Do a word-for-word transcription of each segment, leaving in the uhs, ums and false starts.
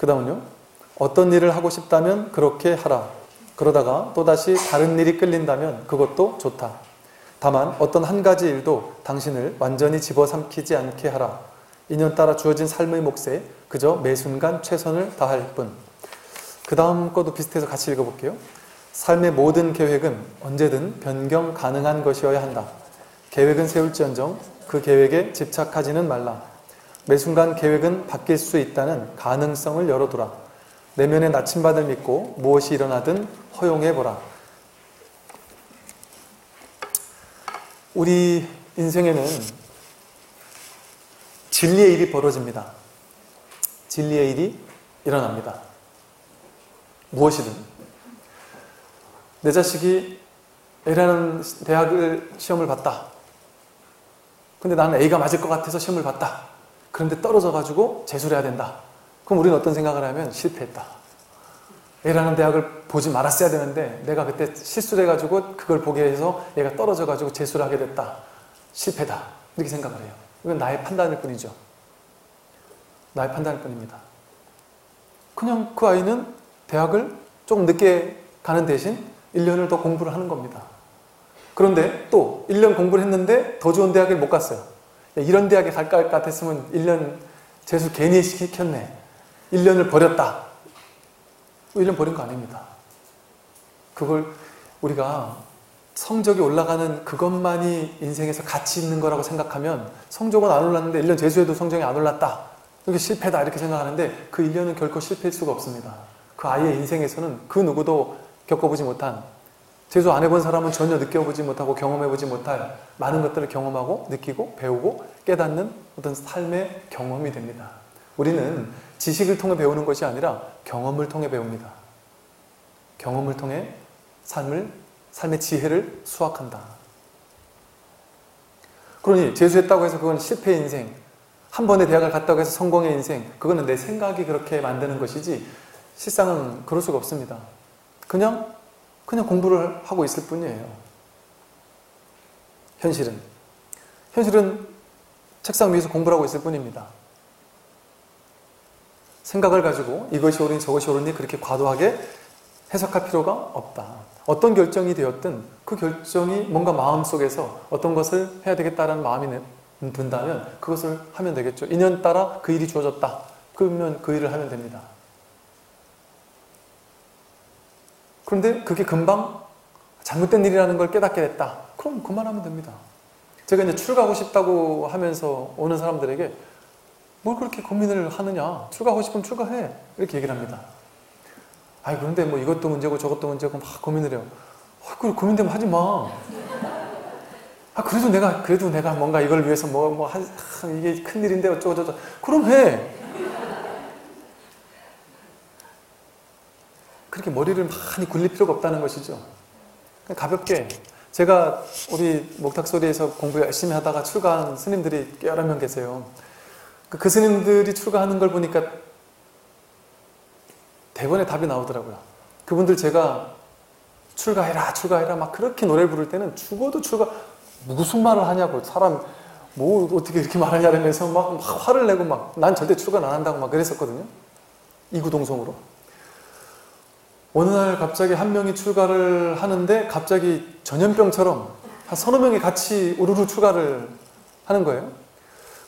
그 다음은요, 어떤 일을 하고 싶다면 그렇게 하라. 그러다가 또다시 다른 일이 끌린다면 그것도 좋다. 다만 어떤 한 가지 일도 당신을 완전히 집어삼키지 않게 하라. 인연따라 주어진 삶의 몫에 그저 매 순간 최선을 다할 뿐. 그 다음 것도 비슷해서 같이 읽어볼게요. 삶의 모든 계획은 언제든 변경 가능한 것이어야 한다. 계획은 세울지언정 그 계획에 집착하지는 말라. 매 순간 계획은 바뀔 수 있다는 가능성을 열어두라. 내면의 나침반을 믿고 무엇이 일어나든 허용해보라. 우리 인생에는 진리의 일이 벌어집니다. 진리의 일이 일어납니다. 무엇이든. 내 자식이 A라는 대학을 시험을 봤다. 근데 나는 A가 맞을 것 같아서 시험을 봤다. 그런데 떨어져가지고 재수를 해야 된다. 그럼 우리는 어떤 생각을 하면 실패했다. A라는 대학을 보지 말았어야 되는데 내가 그때 실수를 해가지고 그걸 보게 해서 얘가 떨어져가지고 재수를 하게 됐다. 실패다. 이렇게 생각을 해요. 이건 나의 판단일 뿐이죠. 나의 판단일 뿐입니다. 그냥 그 아이는 대학을 조금 늦게 가는 대신 일 년을 더 공부를 하는 겁니다. 그런데 또 일 년 공부를 했는데 더 좋은 대학에 못 갔어요. 이런 대학에 갈까 할까 같았으면 일 년 재수 괜히 시켰네. 일 년을 버렸다. 일 년 버린 거 아닙니다. 그걸 우리가 성적이 올라가는 그것만이 인생에서 가치 있는 거라고 생각하면 성적은 안 올랐는데 일 년 재수해도 성적이 안 올랐다. 이렇게 실패다 이렇게 생각하는데 그 일 년은 결코 실패일 수가 없습니다. 그 아이의 인생에서는 그 누구도 겪어보지 못한, 재수 안 해본 사람은 전혀 느껴보지 못하고 경험해보지 못할 많은 것들을 경험하고 느끼고 배우고 깨닫는 어떤 삶의 경험이 됩니다. 우리는 지식을 통해 배우는 것이 아니라 경험을 통해 배웁니다. 경험을 통해 삶을, 삶의 지혜를 수확한다. 그러니 재수했다고 해서 그건 실패의 인생, 한 번에 대학을 갔다고 해서 성공의 인생, 그거는 내 생각이 그렇게 만드는 것이지 실상은 그럴 수가 없습니다. 그냥 그냥 공부를 하고 있을 뿐이에요. 현실은 현실은 책상 위에서 공부를 하고 있을 뿐입니다. 생각을 가지고 이것이 옳으니 저것이 옳으니 그렇게 과도하게 해석할 필요가 없다. 어떤 결정이 되었든 그 결정이 뭔가 마음속에서 어떤 것을 해야 되겠다라는 마음이 든다면 그것을 하면 되겠죠. 인연 따라 그 일이 주어졌다. 그러면 그 일을 하면 됩니다. 그런데 그게 금방 잘못된 일이라는 걸 깨닫게 됐다. 그럼 그만하면 됩니다. 제가 이제 출가하고 싶다고 하면서 오는 사람들에게 뭘 그렇게 고민을 하느냐. 출가하고 싶으면 출가해. 이렇게 얘기를 합니다. 아이, 그런데 뭐 이것도 문제고 저것도 문제고 막 고민을 해요. 아, 그걸 고민되면 하지 마. 아, 그래도 내가, 그래도 내가 뭔가 이걸 위해서 뭐, 뭐, 한, 아, 이게 큰일인데 어쩌고저쩌고. 그럼 해. 그렇게 머리를 많이 굴릴 필요가 없다는 것이죠. 그냥 가볍게. 제가 우리 목탁소리에서 공부 열심히 하다가 출가한 스님들이 여러 명 계세요. 그 스님들이 출가하는 걸 보니까 대번에 답이 나오더라고요. 그분들 제가 출가해라 출가해라 막 그렇게 노래 부를 때는 죽어도 출가 무슨 말을 하냐고, 사람 뭐 어떻게 이렇게 말하냐면서 막, 막 화를 내고 막 난 절대 출가 안 한다고 막 그랬었거든요. 이구동성으로. 어느 날 갑자기 한 명이 출가를 하는데 갑자기 전염병처럼 한 서너 명이 같이 우르르 출가를 하는 거예요.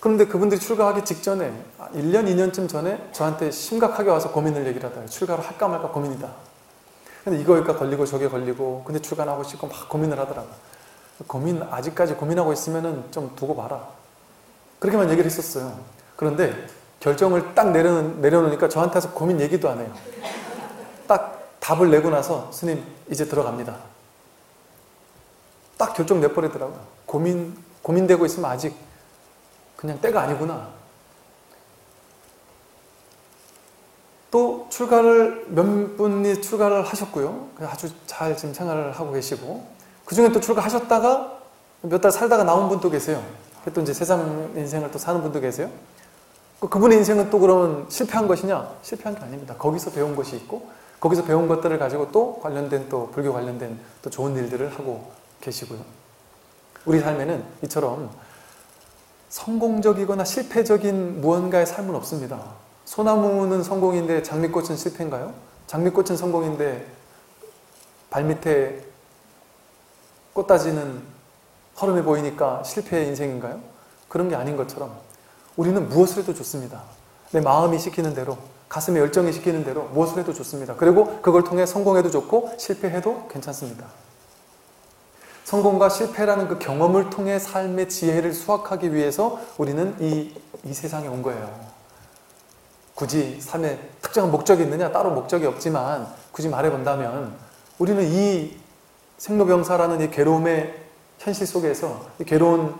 그런데 그분들이 출가하기 직전에 일 년, 이 년쯤 전에 저한테 심각하게 와서 고민을 얘기를 하다가 출가를 할까 말까 고민이다. 근데 이거일까 걸리고 저게 걸리고 근데 출가 하고 싶고 막 고민을 하더라고. 고민, 아직까지 고민하고 있으면은 좀 두고 봐라. 그렇게만 얘기를 했었어요. 그런데 결정을 딱 내려놓, 내려놓으니까 저한테 와서 고민 얘기도 안 해요. 딱 답을 내고 나서 스님 이제 들어갑니다. 딱 결정 내버리더라고요. 고민, 고민되고 있으면 아직 그냥 때가 아니구나. 또 출가를 몇 분이 출가를 하셨고요. 아주 잘 지금 생활을 하고 계시고 그 중에 또 출가하셨다가 몇 달 살다가 나온 분도 계세요. 또 이제 세상 인생을 또 사는 분도 계세요. 그분의 인생은 또 그러면 실패한 것이냐? 실패한 게 아닙니다. 거기서 배운 것이 있고 거기서 배운 것들을 가지고 또 관련된 또 불교 관련된 또 좋은 일들을 하고 계시고요. 우리 삶에는 이처럼 성공적이거나 실패적인 무언가의 삶은 없습니다. 소나무는 성공인데 장미꽃은 실패인가요? 장미꽃은 성공인데 발밑에 꽃다지는 허름해 보이니까 실패의 인생인가요? 그런 게 아닌 것처럼 우리는 무엇을 해도 좋습니다. 내 마음이 시키는 대로, 가슴의 열정이 시키는 대로 무엇을 해도 좋습니다. 그리고 그걸 통해 성공해도 좋고 실패해도 괜찮습니다. 성공과 실패라는 그 경험을 통해 삶의 지혜를 수확하기 위해서 우리는 이, 이 세상에 온 거예요. 굳이 삶에 특정한 목적이 있느냐? 따로 목적이 없지만 굳이 말해본다면 우리는 이 생로병사라는 이 괴로움의 현실 속에서 이 괴로운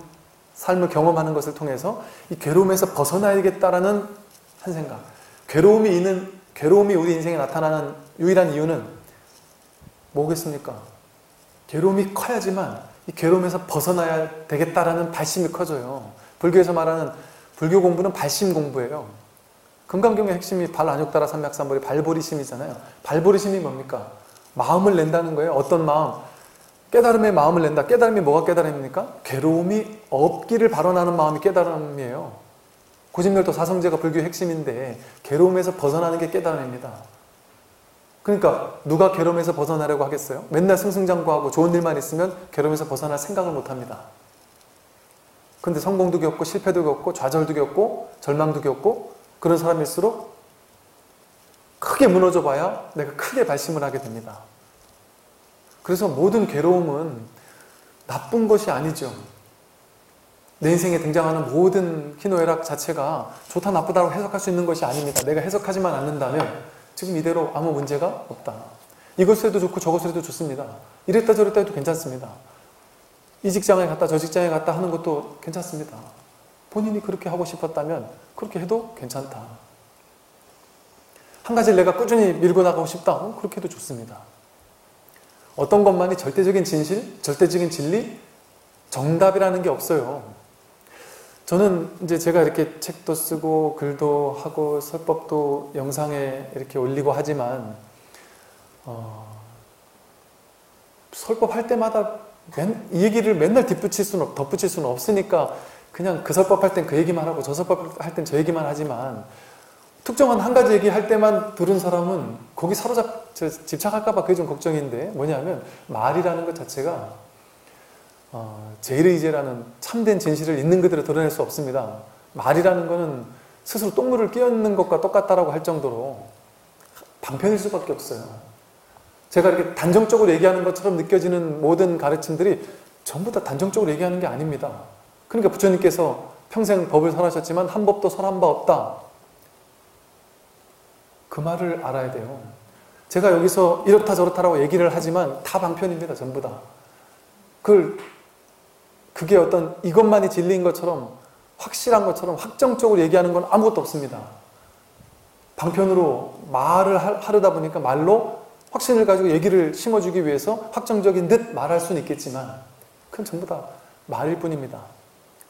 삶을 경험하는 것을 통해서 이 괴로움에서 벗어나야겠다라는 한 생각. 괴로움이 있는, 괴로움이 우리 인생에 나타나는 유일한 이유는 뭐겠습니까? 괴로움이 커야지만 이 괴로움에서 벗어나야 되겠다라는 발심이 커져요. 불교에서 말하는 불교 공부는 발심 공부예요. 금강경의 핵심이 발안욕따라 삼맥삼보리 발보리심이잖아요. 발보리심이 뭡니까? 마음을 낸다는 거예요. 어떤 마음? 깨달음의 마음을 낸다. 깨달음이 뭐가 깨달음입니까? 괴로움이 없기를 발언하는 마음이 깨달음이에요. 고진멸도 사성제가 불교의 핵심인데 괴로움에서 벗어나는 게 깨달음입니다. 그러니까 누가 괴로움에서 벗어나려고 하겠어요? 맨날 승승장구하고 좋은 일만 있으면 괴로움에서 벗어날 생각을 못합니다. 근데 성공도 겪고 실패도 겪고 좌절도 겪고 절망도 겪고 그런 사람일수록 크게 무너져 봐야 내가 크게 발심을 하게 됩니다. 그래서 모든 괴로움은 나쁜 것이 아니죠. 내 인생에 등장하는 모든 희노애락 자체가 좋다 나쁘다고 해석할 수 있는 것이 아닙니다. 내가 해석하지만 않는다면 지금 이대로 아무 문제가 없다. 이것을 해도 좋고 저것을 해도 좋습니다. 이랬다 저랬다 해도 괜찮습니다. 이 직장에 갔다 저 직장에 갔다 하는 것도 괜찮습니다. 본인이 그렇게 하고 싶었다면 그렇게 해도 괜찮다. 한 가지를 내가 꾸준히 밀고 나가고 싶다. 그렇게 해도 좋습니다. 어떤 것만이 절대적인 진실, 절대적인 진리, 정답이라는 게 없어요. 저는 이제 제가 이렇게 책도 쓰고 글도 하고 설법도 영상에 이렇게 올리고 하지만 어, 설법할 때마다 맨, 이 얘기를 맨날 덧붙일 수는, 덧붙일 수는 없으니까 그냥 그 설법할 땐 그 얘기만 하고 저 설법할 땐 저 얘기만 하지만 특정한 한 가지 얘기할 때만 들은 사람은 거기 사로잡, 집착할까봐 그게 좀 걱정인데 뭐냐면 말이라는 것 자체가 어, 제일의제라는 참된 진실을 있는 그대로 드러낼 수 없습니다. 말이라는 것은 스스로 똥물을 끼얹는 것과 똑같다라고 할 정도로 방편일 수밖에 없어요. 제가 이렇게 단정적으로 얘기하는 것처럼 느껴지는 모든 가르침들이 전부 다 단정적으로 얘기하는 게 아닙니다. 그러니까 부처님께서 평생 법을 설하셨지만 한 법도 설한 바 없다. 그 말을 알아야 돼요. 제가 여기서 이렇다 저렇다라고 얘기를 하지만 다 방편입니다. 전부 다. 그걸 그게 어떤 이것만이 진리인 것처럼 확실한 것처럼 확정적으로 얘기하는 건 아무것도 없습니다. 방편으로 말을 하려다 보니까 말로 확신을 가지고 얘기를 심어주기 위해서 확정적인 듯 말할 수는 있겠지만 그건 전부 다 말일 뿐입니다.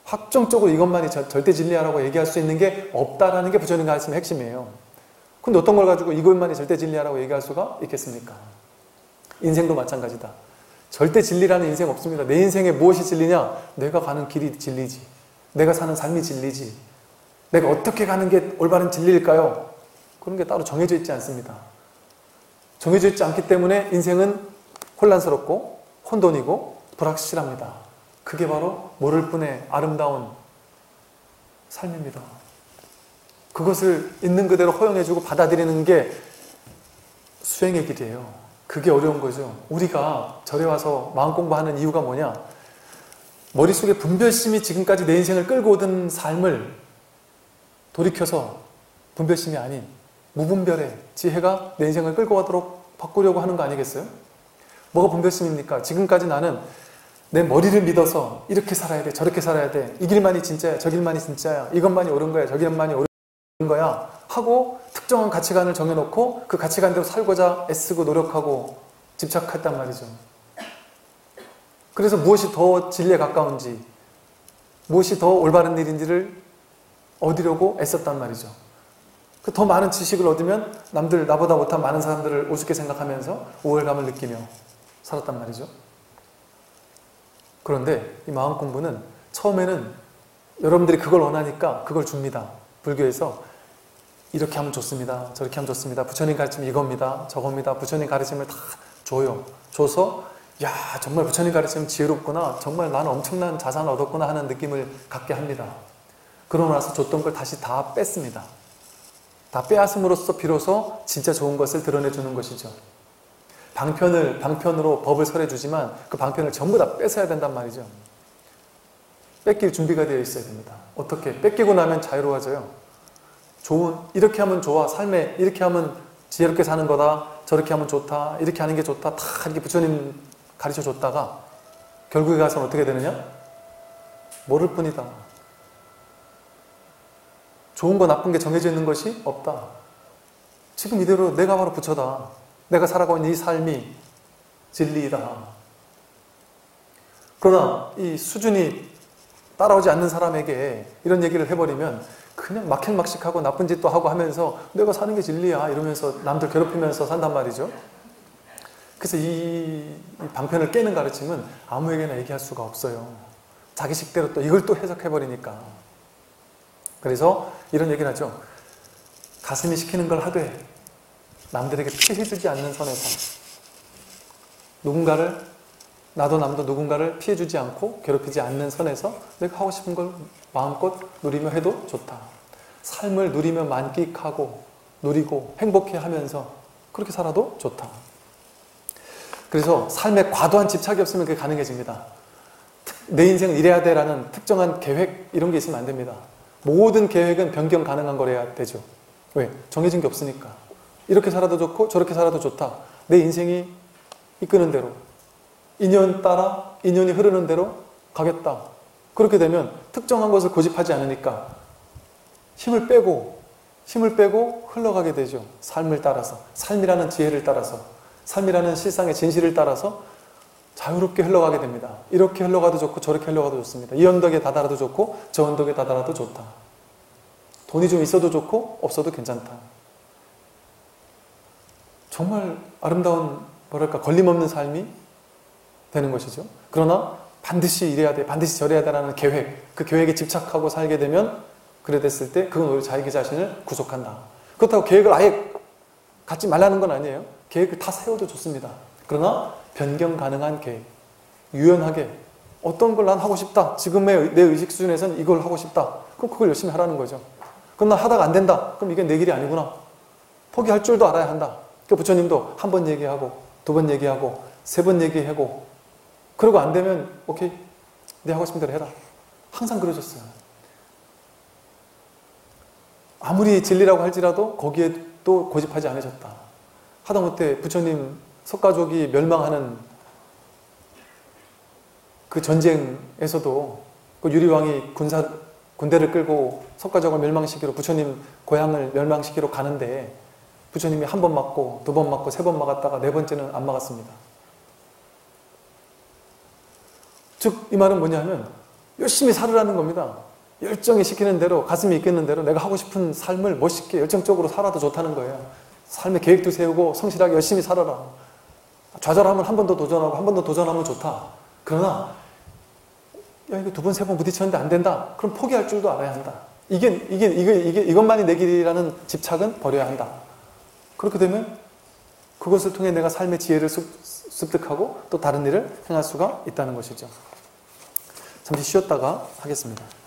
확정적으로 이것만이 절대 진리야라고 얘기할 수 있는 게 없다라는 게 부처님 가르침의 핵심이에요. 근데 어떤 걸 가지고 이것만이 절대 진리야라고 얘기할 수가 있겠습니까? 인생도 마찬가지다. 절대 진리라는 인생 없습니다. 내 인생에 무엇이 진리냐? 내가 가는 길이 진리지. 내가 사는 삶이 진리지. 내가 어떻게 가는 게 올바른 진리일까요? 그런 게 따로 정해져 있지 않습니다. 정해져 있지 않기 때문에 인생은 혼란스럽고 혼돈이고 불확실합니다. 그게 바로 모를 뿐의 아름다운 삶입니다. 그것을 있는 그대로 허용해주고 받아들이는 게 수행의 길이에요. 그게 어려운 거죠. 우리가 절에 와서 마음 공부하는 이유가 뭐냐? 머릿속에 분별심이 지금까지 내 인생을 끌고 오던 삶을 돌이켜서 분별심이 아닌 무분별의 지혜가 내 인생을 끌고 가도록 바꾸려고 하는 거 아니겠어요? 뭐가 분별심입니까? 지금까지 나는 내 머리를 믿어서 이렇게 살아야 돼, 저렇게 살아야 돼, 이 길만이 진짜야, 저 길만이 진짜야, 이것만이 옳은 거야, 저 길만이 옳은 거야 하고 특정한 가치관을 정해놓고 그 가치관대로 살고자 애쓰고 노력하고 집착했단 말이죠. 그래서 무엇이 더 진리에 가까운지 무엇이 더 올바른 일인지를 얻으려고 애썼단 말이죠. 그 더 많은 지식을 얻으면 남들 나보다 못한 많은 사람들을 우습게 생각하면서 우월감을 느끼며 살았단 말이죠. 그런데 이 마음 공부는 처음에는 여러분들이 그걸 원하니까 그걸 줍니다. 불교에서 이렇게 하면 좋습니다. 저렇게 하면 좋습니다. 부처님 가르치면 이겁니다. 저겁니다. 부처님 가르침을 다 줘요. 줘서 야 정말 부처님 가르치면 지혜롭구나. 정말 나는 엄청난 자산을 얻었구나 하는 느낌을 갖게 합니다. 그러고 나서 줬던 걸 다시 다 뺐습니다. 다 빼앗음으로써 비로소 진짜 좋은 것을 드러내주는 것이죠. 방편을, 방편으로 법을 설해주지만 그 방편을 전부 다 뺏어야 된단 말이죠. 뺏길 준비가 되어 있어야 됩니다. 어떻게? 뺏기고 나면 자유로워져요. 좋은, 이렇게 하면 좋아. 삶에, 이렇게 하면 지혜롭게 사는 거다. 저렇게 하면 좋다. 이렇게 하는 게 좋다. 다 이렇게 부처님 가르쳐 줬다가 결국에 가서는 어떻게 되느냐? 모를 뿐이다. 좋은 거 나쁜 게 정해져 있는 것이 없다. 지금 이대로 내가 바로 부처다. 내가 살아가고 있는 이 삶이 진리이다. 그러나 이 수준이 따라오지 않는 사람에게 이런 얘기를 해버리면 그냥 막행막식하고 나쁜 짓도 하고 하면서 내가 사는 게 진리야 이러면서 남들 괴롭히면서 산단 말이죠. 그래서 이 방편을 깨는 가르침은 아무에게나 얘기할 수가 없어요. 자기 식대로 또 이걸 또 해석해버리니까. 그래서 이런 얘기를 하죠. 가슴이 시키는 걸 하되 남들에게 피해 주지 않는 선에서 누군가를 나도 남도 누군가를 피해 주지 않고 괴롭히지 않는 선에서 내가 하고 싶은 걸 마음껏 누리며 해도 좋다. 삶을 누리며 만끽하고 누리고 행복해하면서 그렇게 살아도 좋다. 그래서 삶에 과도한 집착이 없으면 그게 가능해집니다. 내 인생은 이래야 돼 라는 특정한 계획 이런 게 있으면 안 됩니다. 모든 계획은 변경 가능한 걸 해야 되죠. 왜? 정해진 게 없으니까. 이렇게 살아도 좋고 저렇게 살아도 좋다. 내 인생이 이끄는 대로 인연 따라 인연이 흐르는 대로 가겠다. 그렇게 되면 특정한 것을 고집하지 않으니까 힘을 빼고 힘을 빼고 흘러가게 되죠. 삶을 따라서, 삶이라는 지혜를 따라서, 삶이라는 실상의 진실을 따라서 자유롭게 흘러가게 됩니다. 이렇게 흘러가도 좋고 저렇게 흘러가도 좋습니다. 이 언덕에 다다라도 좋고 저 언덕에 다다라도 좋다. 돈이 좀 있어도 좋고 없어도 괜찮다. 정말 아름다운 뭐랄까 걸림없는 삶이 되는 것이죠. 그러나 반드시 이래야 돼, 반드시 저래야 되라는 계획, 그 계획에 집착하고 살게 되면 그래 됐을 때 그건 오히려 자기 자신을 구속한다. 그렇다고 계획을 아예 갖지 말라는 건 아니에요. 계획을 다 세워도 좋습니다. 그러나 변경 가능한 계획, 유연하게 어떤 걸 난 하고 싶다. 지금의 내 의식 수준에서는 이걸 하고 싶다. 그럼 그걸 열심히 하라는 거죠. 그럼 난 하다가 안 된다. 그럼 이게 내 길이 아니구나. 포기할 줄도 알아야 한다. 그 부처님도 한 번 얘기하고 두 번 얘기하고 세 번 얘기하고 그러고 안 되면 오케이 네 하고 싶은 대로 해라 항상 그러셨어요. 아무리 진리라고 할지라도 거기에 또 고집하지 않으셨다. 하다못해 부처님 석가족이 멸망하는 그 전쟁에서도 그 유리왕이 군사 군대를 끌고 석가족을 멸망시키러 부처님 고향을 멸망시키러 가는데 부처님이 한 번 맞고 두 번 맞고 세 번 막았다가 네 번째는 안 막았습니다. 즉 이 말은 뭐냐면 열심히 살으라는 겁니다. 열정이 시키는 대로 가슴이 이끄는 대로 내가 하고 싶은 삶을 멋있게 열정적으로 살아도 좋다는 거예요. 삶의 계획도 세우고 성실하게 열심히 살아라. 좌절하면 한 번 더 도전하고 한 번 더 도전하면 좋다. 그러나 야 이거 두 번 세 번 부딪혔는데 안 된다. 그럼 포기할 줄도 알아야 한다. 이게 이게 이게 이게 이것만이 내 길이라는 집착은 버려야 한다. 그렇게 되면 그것을 통해 내가 삶의 지혜를 습득하고 또 다른 일을 행할 수가 있다는 것이죠. 잠시 쉬었다가 하겠습니다.